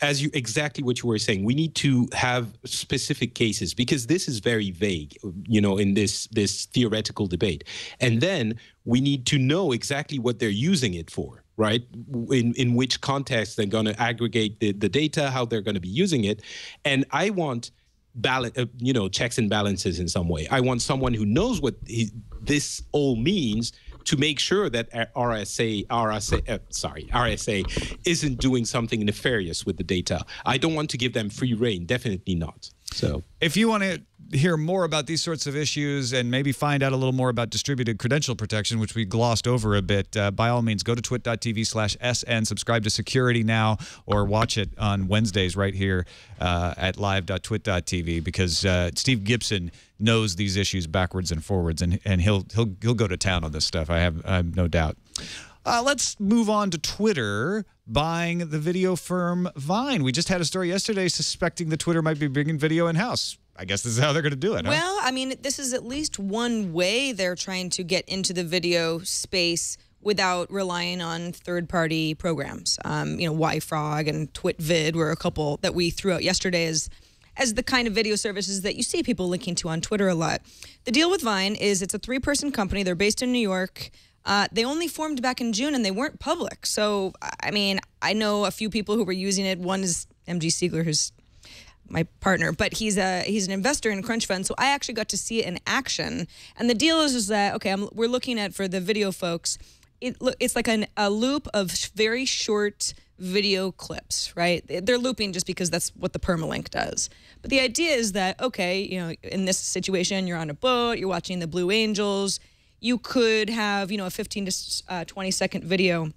as you exactly what you were saying, we need to have specific cases because this is very vague, you know, in this this theoretical debate. And then we need to know exactly what they're using it for, right? In in which context they're going to aggregate the, the data, how they're going to be using it. And I want balance, uh, you know, checks and balances in some way. I want someone who knows what he, this all means, to make sure that R S A, R S A, uh, sorry, R S A isn't doing something nefarious with the data. I don't want to give them free rein, definitely not. So, if you want to hear more about these sorts of issues and maybe find out a little more about distributed credential protection, which we glossed over a bit, uh, by all means, go to twit dot t v slash S N, subscribe to Security Now, or watch it on Wednesdays right here uh, at live dot twit dot t v, because uh, Steve Gibson knows these issues backwards and forwards, and and he'll he'll he'll go to town on this stuff. I have I have no doubt. Uh, let's move on to Twitter buying the video firm Vine. We just had a story yesterday suspecting that Twitter might be bringing video in-house. I guess this is how they're going to do it. Well, huh? I mean, this is at least one way they're trying to get into the video space without relying on third-party programs. Um, you know, Y Frog and TwitVid were a couple that we threw out yesterday as as the kind of video services that you see people linking to on Twitter a lot. The deal with Vine is it's a three-person company. They're based in New York. Uh, they only formed back in June, and they weren't public. So, I mean, I know a few people who were using it. One is M G Siegler, who's my partner, but he's a he's an investor in Crunch Fund. So I actually got to see it in action. And the deal is, is that, okay, I'm, we're looking at, for the video folks, it, it's like an, a loop of very short video clips, right? They're looping just because that's what the permalink does. But the idea is that, okay, you know, in this situation, you're on a boat, you're watching the Blue Angels, you could have, you know, a fifteen to twenty second video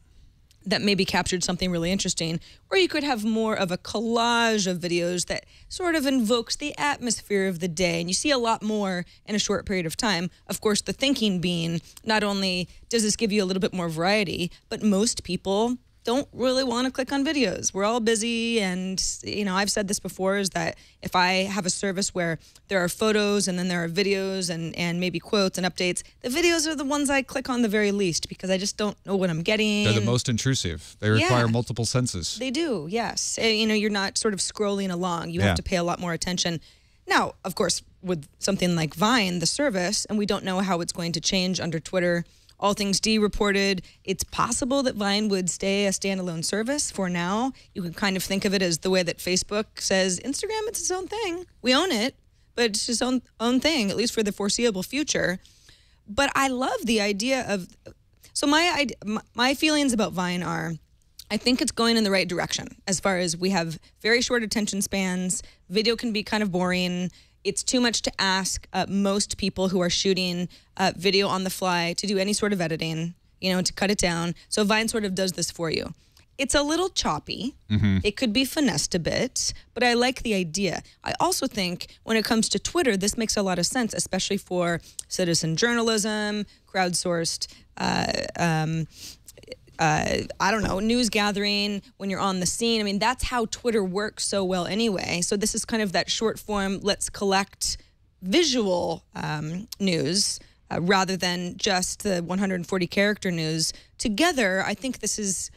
that maybe captured something really interesting, or you could have more of a collage of videos that sort of invokes the atmosphere of the day, and you see a lot more in a short period of time. Of course, the thinking being, not only does this give you a little bit more variety, but most people don't really want to click on videos. We're all busy, and, you know, I've said this before, is that if I have a service where there are photos and then there are videos and, and maybe quotes and updates, the videos are the ones I click on the very least because I just don't know what I'm getting. They're the most intrusive. They require yeah, multiple senses. They do, yes. You know, you're not sort of scrolling along. You yeah. have to pay a lot more attention. Now, of course, with something like Vine, the service, and we don't know how it's going to change under Twitter. All Things D reported it's possible that Vine would stay a standalone service for now. You can kind of think of it as the way that Facebook says, Instagram, it's its own thing. We own it, but it's its own, own thing, at least for the foreseeable future. But I love the idea of... So my, my feelings about Vine are, I think it's going in the right direction as far as we have very short attention spans. Video can be kind of boring. It's too much to ask uh, most people who are shooting uh, video on the fly to do any sort of editing, you know, to cut it down. So Vine sort of does this for you. It's a little choppy. Mm-hmm. It could be finessed a bit, but I like the idea. I also think when it comes to Twitter, this makes a lot of sense, especially for citizen journalism, crowdsourced, uh, um, Uh, I don't know, news gathering, when you're on the scene. I mean, that's how Twitter works so well anyway. So this is kind of that short form, let's collect visual um, news uh, rather than just the one hundred forty character news. Together, I think this is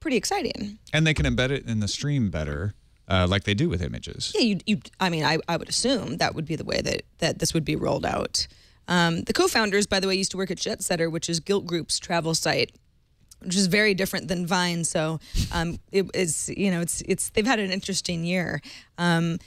pretty exciting. And they can embed it in the stream better, uh, like they do with images. Yeah, you, you, I mean, I, I would assume that would be the way that, that this would be rolled out. Um, the co-founders, by the way, used to work at Jet Setter, which is Gilt Group's travel site, which is very different than Vine. So um, it is, you know, it's, it's, they've had an interesting year. Um,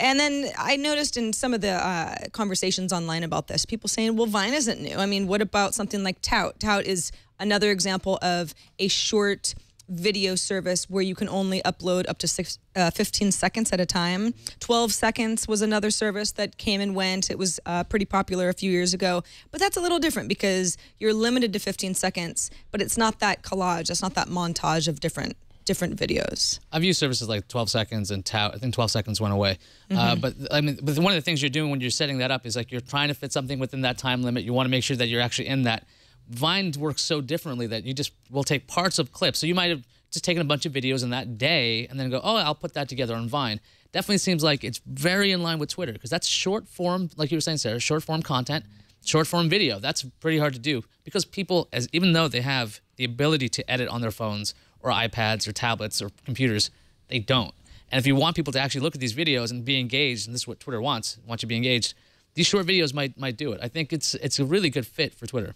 and then I noticed in some of the uh, conversations online about this, people saying, well, Vine isn't new. I mean, what about something like Tout? Tout is another example of a short video service where you can only upload up to six, uh, fifteen seconds at a time. twelve seconds was another service that came and went. It was uh, pretty popular a few years ago. But that's a little different because you're limited to fifteen seconds, but it's not that collage. It's not that montage of different different videos. I've used services like twelve seconds and Tau, I think twelve seconds went away. Mm-hmm. uh, but I mean, but one of the things you're doing when you're setting that up is like you're trying to fit something within that time limit. You want to make sure that you're actually in that. Vine works so differently that you just will take parts of clips. So you might have just taken a bunch of videos in that day and then go, oh, I'll put that together on Vine. Definitely seems like it's very in line with Twitter because that's short form, like you were saying, Sarah, short form content, short form video. That's pretty hard to do because people, as even though they have the ability to edit on their phones or iPads or tablets or computers, they don't. And if you want people to actually look at these videos and be engaged, and this is what Twitter wants, wants you to be engaged, these short videos might might do it. I think it's it's a really good fit for Twitter.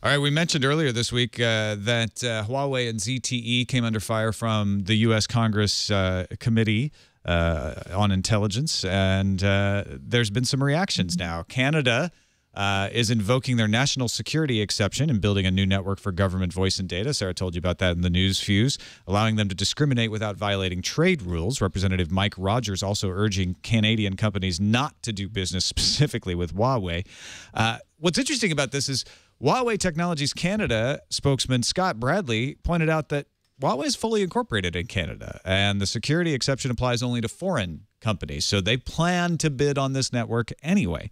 All right, we mentioned earlier this week uh, that uh, Huawei and Z T E came under fire from the U S Congress uh, Committee uh, on Intelligence, and uh, there's been some reactions now. Canada uh, is invoking their national security exception and building a new network for government voice and data. Sarah told you about that in the news fuse, allowing them to discriminate without violating trade rules. Representative Mike Rogers also urging Canadian companies not to do business specifically with Huawei. Uh, what's interesting about this is Huawei Technologies Canada spokesman Scott Bradley pointed out that Huawei is fully incorporated in Canada, and the security exception applies only to foreign companies, so they plan to bid on this network anyway.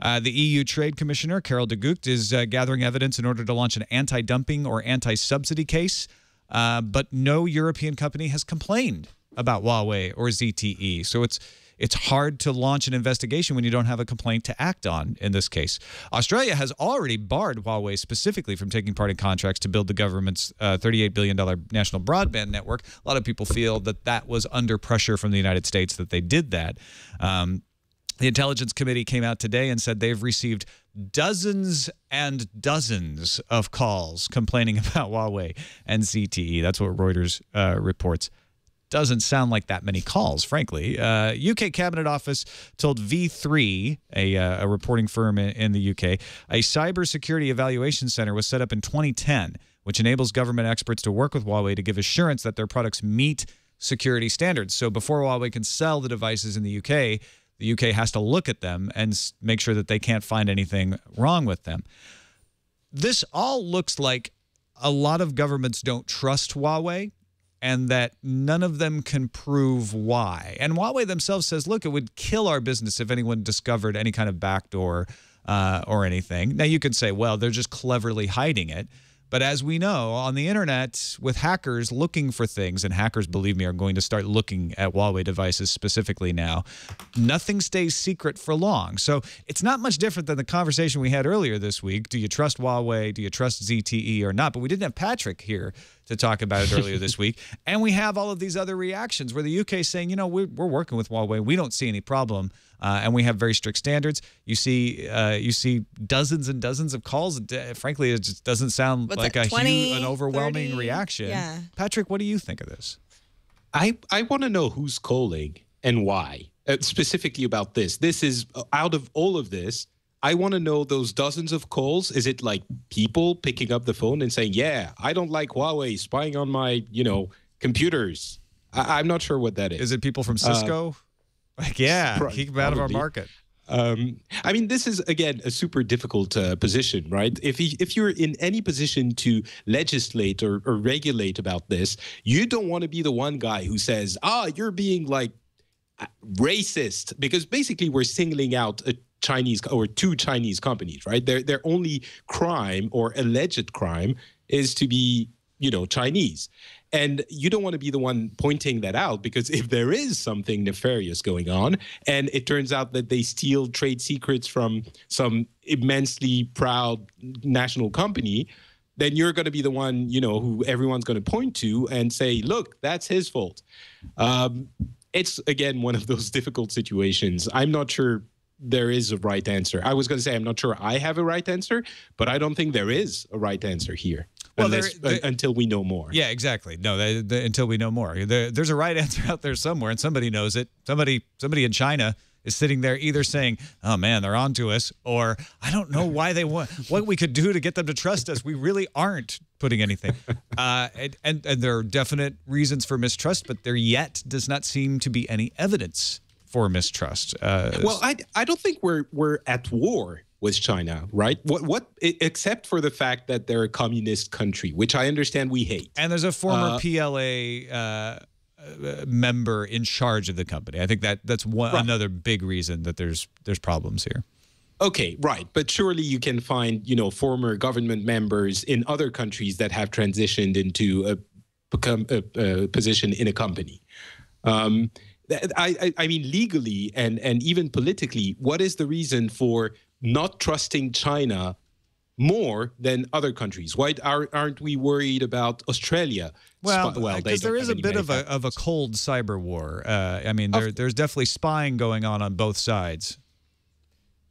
Uh, the E U Trade Commissioner, Carol de Gucht, is uh, gathering evidence in order to launch an anti-dumping or anti-subsidy case, uh, but no European company has complained about Huawei or Z T E, so it's It's hard to launch an investigation when you don't have a complaint to act on in this case. Australia has already barred Huawei specifically from taking part in contracts to build the government's uh, thirty-eight billion dollar national broadband network. A lot of people feel that that was under pressure from the United States that they did that. Um, the Intelligence Committee came out today and said they've received dozens and dozens of calls complaining about Huawei and Z T E. That's what Reuters uh, reports. Doesn't sound like that many calls, frankly. Uh, U K Cabinet Office told V three, a, uh, a reporting firm in, in the U K, a cybersecurity evaluation center was set up in twenty ten, which enables government experts to work with Huawei to give assurance that their products meet security standards. So before Huawei can sell the devices in the U K, the U K has to look at them and make sure that they can't find anything wrong with them. This all looks like a lot of governments don't trust Huawei, and that none of them can prove why. And Huawei themselves says, look, it would kill our business if anyone discovered any kind of backdoor uh, or anything. Now, you can say, well, they're just cleverly hiding it. But as we know, on the internet, with hackers looking for things, and hackers, believe me, are going to start looking at Huawei devices specifically now, nothing stays secret for long. So it's not much different than the conversation we had earlier this week. Do you trust Huawei? Do you trust Z T E or not? But we didn't have Patrick here to talk about it earlier this week. And we have all of these other reactions where the U K is saying, you know, we're, we're working with Huawei. We don't see any problem. Uh, and we have very strict standards. You see, uh, you see dozens and dozens of calls. Frankly, it just doesn't sound What's like a huge, an overwhelming thirty reaction. Yeah. Patrick, what do you think of this? I I want to know who's calling and why, uh, specifically about this. This is out of all of this. I want to know those dozens of calls. Is it like people picking up the phone and saying, "Yeah, I don't like Huawei spying on my, you know, computers." I, I'm not sure what that is. Is it people from Cisco? Uh, Like, yeah, Pro keep them out probably. of our market. Um, I mean, this is, again, a super difficult uh, position, right? If, he, if you're in any position to legislate or, or regulate about this, you don't want to be the one guy who says, ah, you're being, like, racist. Because basically we're singling out a Chinese or two Chinese companies, right? Their, their only crime or alleged crime is to be, you know, Chinese. And you don't want to be the one pointing that out, because if there is something nefarious going on and it turns out that they steal trade secrets from some immensely proud national company, then you're going to be the one, you know, who everyone's going to point to and say, look, that's his fault. Um, it's, again, one of those difficult situations. I'm not sure there is a right answer. I was going to say I'm not sure I have a right answer, but I don't think there is a right answer here. Well, Unless, there, there, until we know more. Yeah, exactly. No, the, the, until we know more. There, there's a right answer out there somewhere, and somebody knows it. Somebody, somebody in China is sitting there either saying, oh, man, they're on to us, or I don't know why they want, what we could do to get them to trust us. We really aren't putting anything. uh, and, and, and there are definite reasons for mistrust, but there yet does not seem to be any evidence for mistrust. Uh, well, I, I don't think we're we're at war with China, right? What what except for the fact that they're a communist country, which I understand we hate. And there's a former uh, P L A uh, member in charge of the company. I think that that's one right. another big reason that there's there's problems here. Okay, right. But surely you can find, you know, former government members in other countries that have transitioned into a, become a, a position in a company. Um, I, I, I mean, legally and, and even politically, what is the reason for not trusting China more than other countries? Why are, aren't we worried about Australia? Well, because well, there is a bit of a, of a cold cyber war. Uh, I mean, there, there's definitely spying going on on both sides.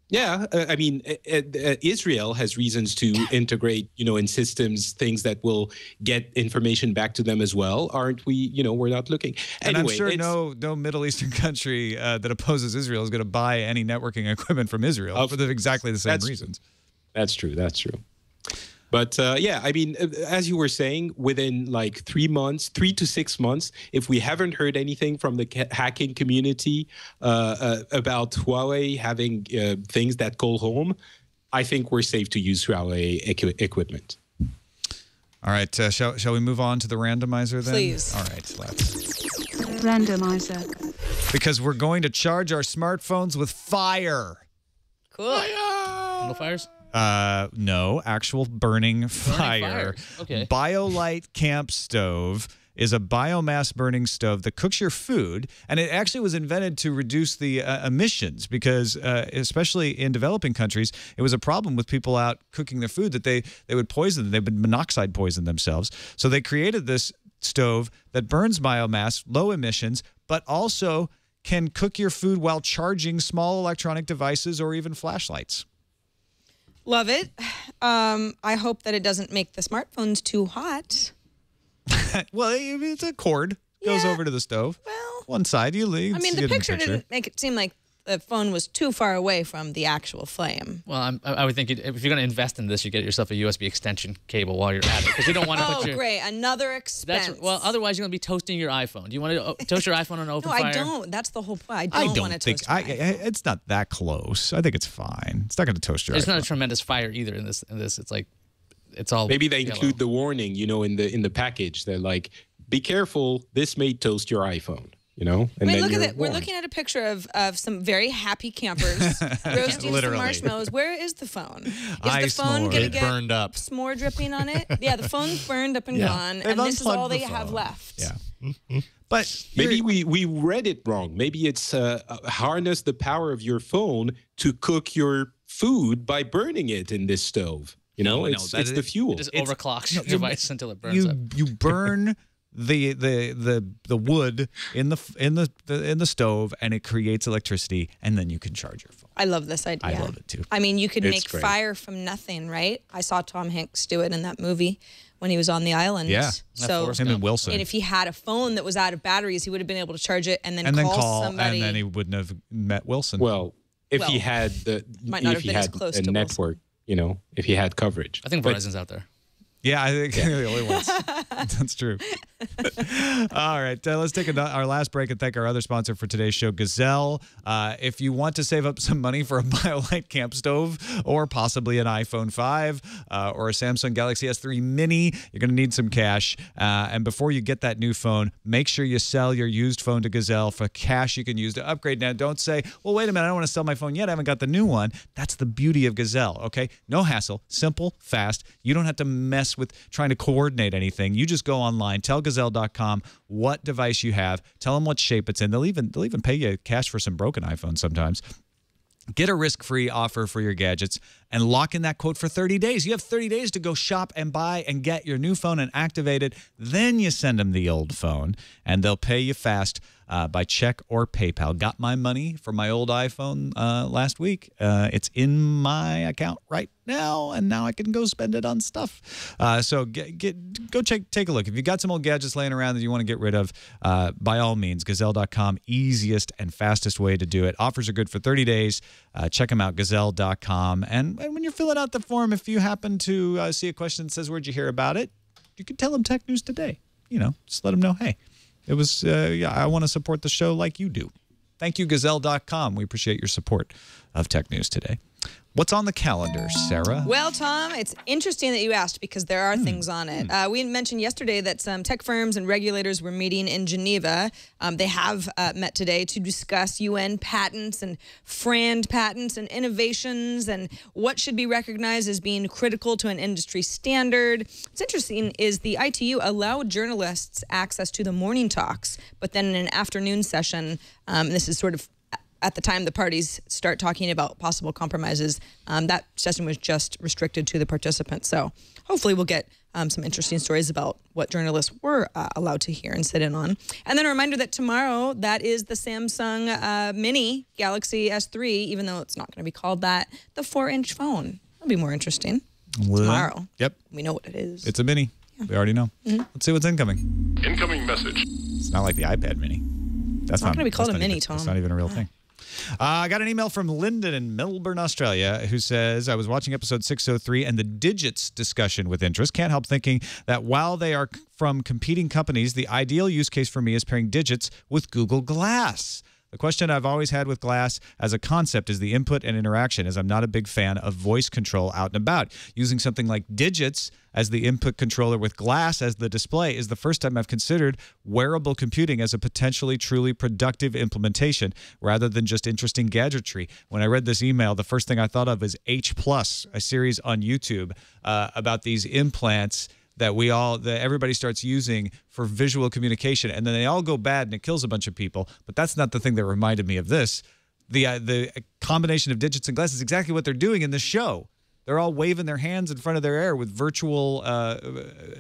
Yeah, uh, I mean, uh, uh, Israel has reasons to integrate, you know, in systems things that will get information back to them as well. Aren't we, you know, we're not looking. Anyway, and I'm sure no, no Middle Eastern country uh, that opposes Israel is going to buy any networking equipment from Israel uh, for the, exactly the same that's, reasons. That's true. That's true. But, uh, yeah, I mean, as you were saying, within like three months, three to six months, if we haven't heard anything from the hacking community uh, uh, about Huawei having uh, things that call home, I think we're safe to use Huawei equi equipment. All right. Uh, shall, shall we move on to the randomizer then? Please. All right. Let's. Randomizer. Because we're going to charge our smartphones with fire. Cool. Fire! No fires? Uh, no, actual burning fire. Okay. BioLite Camp Stove is a biomass burning stove that cooks your food, and it actually was invented to reduce the uh, emissions because, uh, especially in developing countries, it was a problem with people out cooking their food that they, they would poison. They would monoxide poison themselves. So they created this stove that burns biomass, low emissions, but also can cook your food while charging small electronic devices or even flashlights. Love it. Um, I hope that it doesn't make the smartphones too hot. Well, it's a cord. Goes yeah. over to the stove. Well, one side you leave. I mean, the picture, the picture didn't make it seem like the phone was too far away from the actual flame. Well, I'm, I would think it, if you're going to invest in this, you get yourself a U S B extension cable while you're at it. Because you don't want to oh, put your... Oh, great. Another expense. That's, well, otherwise you're going to be toasting your iPhone. Do you want to toast your iPhone on an open no, fire? No, I don't. That's the whole point. I don't, I don't want to toast I, I, It's not that close. I think it's fine. It's not going to toast your it's iPhone. It's not a tremendous fire either in this. In this, It's like, it's all Maybe they yellow. include the warning, you know, in the, in the package. They're like, be careful. This may toast your iPhone. You know, and I mean, look at that. Warm. We're looking at a picture of, of some very happy campers roasting some marshmallows. Where is the phone? Is I the phone going to get burned up. S'more dripping on it? Yeah, the phone's burned up and yeah. gone, They've and this is all the they phone. have left. Yeah. Mm-hmm. But maybe we, we read it wrong. Maybe it's uh, harness the power of your phone to cook your food by burning it in this stove. You know, no, it's, no, it's is, the fuel. It just it's, overclocks your no, device until it burns you, up. You burn... The, the the the wood in the in the, the in the stove, and it creates electricity, and then you can charge your phone. I love this idea. I love it too. I mean, you could it's make great. fire from nothing, right? I saw Tom Hanks do it in that movie when he was on the island. Yeah, so him and Wilson. And if he had a phone that was out of batteries, he would have been able to charge it and then and call, then call somebody. And then he wouldn't have met Wilson. Well, if well, he had the might not if have he been had as close a to network, Wilson. you know, if he had coverage. I think Verizon's but, out there. Yeah, I think yeah. they're the only ones. That's true. All right, uh, let's take a, our last break and thank our other sponsor for today's show, Gazelle. Uh, if you want to save up some money for a BioLite camp stove or possibly an iPhone five uh, or a Samsung Galaxy S three Mini, you're going to need some cash. Uh, and before you get that new phone, make sure you sell your used phone to Gazelle for cash you can use to upgrade. Now, don't say, well, wait a minute, I don't want to sell my phone yet. I haven't got the new one. That's the beauty of Gazelle, okay? No hassle, simple, fast. You don't have to mess with trying to coordinate anything. You just go online, tell gazelle dot com what device you have, tell them what shape it's in. They'll even they'll even pay you cash for some broken iPhones sometimes. Get a risk-free offer for your gadgets and lock in that quote for thirty days. You have thirty days to go shop and buy and get your new phone and activate it. Then you send them the old phone, and they'll pay you fast uh, by check or PayPal. Got my money for my old iPhone uh, last week. Uh, it's in my account right now, and now I can go spend it on stuff. Uh, so get, get, go check, take a look. If you've got some old gadgets laying around that you want to get rid of, uh, by all means, gazelle dot com, easiest and fastest way to do it. Offers are good for thirty days. Uh, check them out, gazelle dot com. And and when you're filling out the form, if you happen to uh, see a question that says, where'd you hear about it? You can tell them Tech News Today. You know, just let them know, hey, it was, uh, yeah, I want to support the show like you do. Thank you, Gazelle dot com. We appreciate your support of Tech News Today. What's on the calendar, Sarah? Well, Tom, it's interesting that you asked because there are mm. things on it. Mm. Uh, we mentioned yesterday that some tech firms and regulators were meeting in Geneva. Um, they have uh, met today to discuss U N patents and FRAND patents and innovations and what should be recognized as being critical to an industry standard. What's interesting is the I T U allowed journalists access to the morning talks, but then in an afternoon session, um, this is sort of at the time the parties start talking about possible compromises, um, that session was just restricted to the participants. So hopefully we'll get um, some interesting stories about what journalists were uh, allowed to hear and sit in on. And then a reminder that tomorrow, that is the Samsung uh, Mini Galaxy S three, even though it's not going to be called that, the four inch phone. That'll be more interesting well, tomorrow. Yep. We know what it is. It's a Mini. Yeah. We already know. Mm-hmm. Let's see what's incoming. Incoming message. It's not like the iPad Mini. That's it's not, not going to be called a Mini, even, Tom. It's not even a real ah. thing. Uh, I got an email from Lyndon in Melbourne, Australia, who says, I was watching episode six oh three and the digits discussion with interest. Can't help thinking that while they are from competing companies, the ideal use case for me is pairing digits with Google Glass. The question I've always had with Glass as a concept is the input and interaction, as I'm not a big fan of voice control out and about. Using something like digits as the input controller with Glass as the display is the first time I've considered wearable computing as a potentially truly productive implementation rather than just interesting gadgetry. When I read this email, the first thing I thought of is H plus, a series on YouTube uh, about these implants that we all, that everybody starts using for visual communication, and then they all go bad and it kills a bunch of people. But that's not the thing that reminded me of this. The uh, the combination of digits and glass is exactly what they're doing in this show. They're all waving their hands in front of their ear with virtual uh,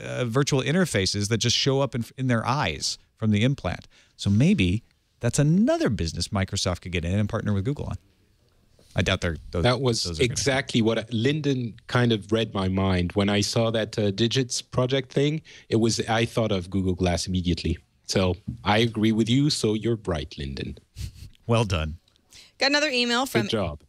uh, virtual interfaces that just show up in, in their eyes from the implant. So maybe that's another business Microsoft could get in and partner with Google on. I doubt they're, those, that was those are exactly gonna... what I, Lyndon kind of read my mind when I saw that uh, digits project thing. It was I thought of Google Glass immediately. So I agree with you. So you're right, Lyndon. Well done. Got another email from Good job.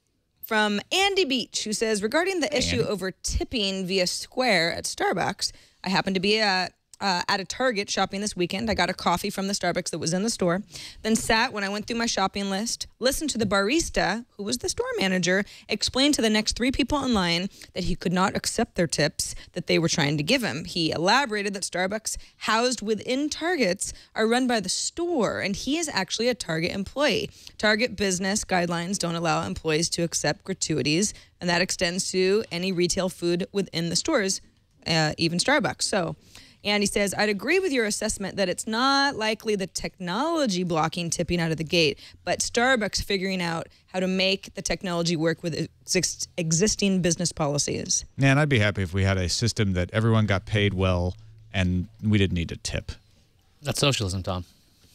from Andy Beach, who says regarding the Hi, issue Andy. over tipping via Square at Starbucks. I happen to be a. Uh, at a Target shopping this weekend. I got a coffee from the Starbucks that was in the store, then sat when I went through my shopping list, listened to the barista, who was the store manager, explain to the next three people in line that he could not accept their tips that they were trying to give him. He elaborated that Starbucks housed within Targets are run by the store, and he is actually a Target employee. Target business guidelines don't allow employees to accept gratuities, and that extends to any retail food within the stores, uh, even Starbucks. So... And he says, I'd agree with your assessment that it's not likely the technology blocking tipping out of the gate, but Starbucks figuring out how to make the technology work with ex existing business policies. Man, I'd be happy if we had a system that everyone got paid well and we didn't need to tip. That's socialism, Tom.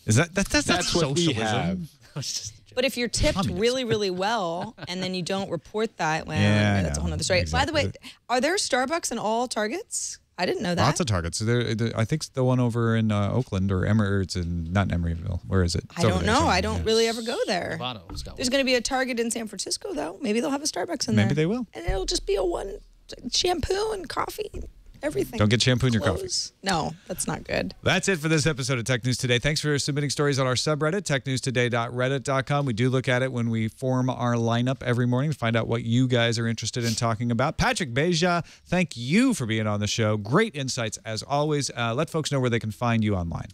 Is that, that that's, that's, that's what socialism. we have. But if you're tipped Communist. really, really well and then you don't report that, well, yeah, that's a whole other story. Exactly. By the way, are there Starbucks in all Targets? I didn't know that. Lots of Targets. So there, there, I think the one over in uh, Oakland or Emer, it's in not in Emeryville. Where is it? It's I don't know. Somewhere. I don't yeah. really ever go there. There's going to be a Target in San Francisco, though. Maybe they'll have a Starbucks in Maybe there. Maybe they will. And it'll just be a one shampoo and coffee. Everything. Don't get shampoo in your coffee. No, that's not good. That's it for this episode of Tech News Today. Thanks for submitting stories on our subreddit, tech news today dot reddit dot com. We do look at it when we form our lineup every morning to find out what you guys are interested in talking about. Patrick Beja, thank you for being on the show. Great insights as always. Uh, let folks know where they can find you online.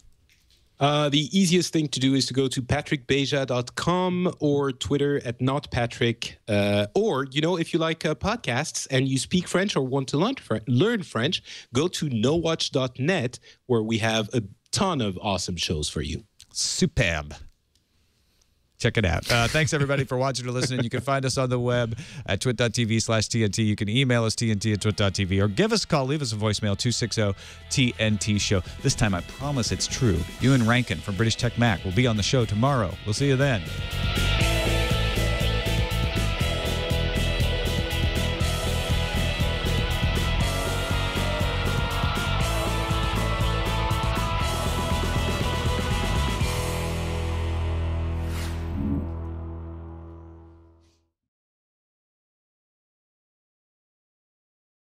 Uh, the easiest thing to do is to go to patrick beja dot com or Twitter at notpatrick. Uh, or, you know, if you like uh, podcasts and you speak French or want to learn, fr learn French, go to no watch dot net where we have a ton of awesome shows for you. Superb. Check it out. Uh, thanks, everybody, for watching or listening. You can find us on the web at twit dot t v slash T N T. You can email us, T N T at twit dot t v, or give us a call. Leave us a voicemail, two six zero T N T show. This time, I promise it's true. Ewan Rankin from British Tech Mac will be on the show tomorrow. We'll see you then.